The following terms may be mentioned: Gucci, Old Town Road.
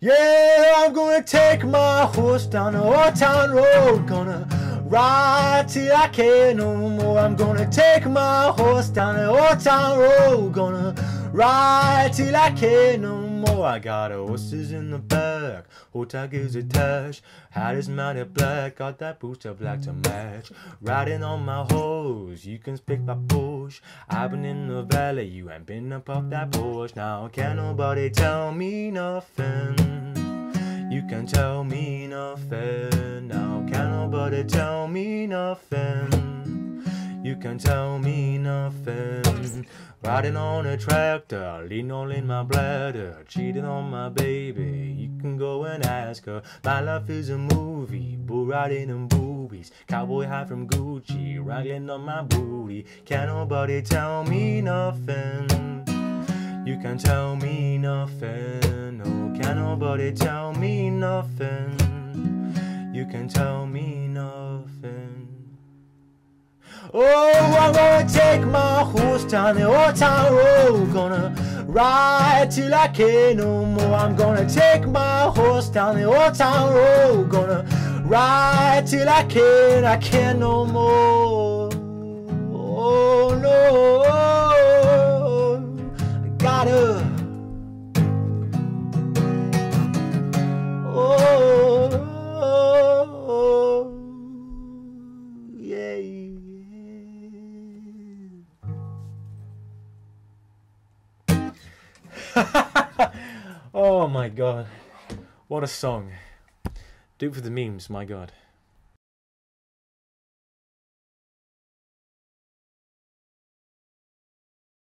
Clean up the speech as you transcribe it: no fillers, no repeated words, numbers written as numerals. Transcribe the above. Yeah, I'm gonna take my horse down the Old Town Road. Gonna ride till I can't no more. I'm gonna take my horse down the Old Town Road. Gonna ride till I can't no more. I got horses in the back, old tag is attached. Hat is mounted black, got that booster black to match. Riding on my horse, you can pick my bush. I've been in the valley, you ain't been up off that bush. Now can't nobody tell me nothing. You can tell me nothing. Now can't nobody tell me nothing. You can tell me nothing. Riding on a tractor, leaning all in my bladder, cheating on my baby, you can go and ask her. My life is a movie, bull riding and boobies, cowboy hat from Gucci, wrangling on my booty. Can't nobody tell me nothing. You can tell me nothing. No, can't nobody tell me nothing. You can tell me nothing. Oh, I'm gonna take my horse down the Old Town Road. Gonna ride till I can't no more. I'm gonna take my horse down the Old Town Road. Gonna ride till I can't no more. Oh no, I gotta. Oh, yeah. Oh my god, what a song. Do it for the memes, my god.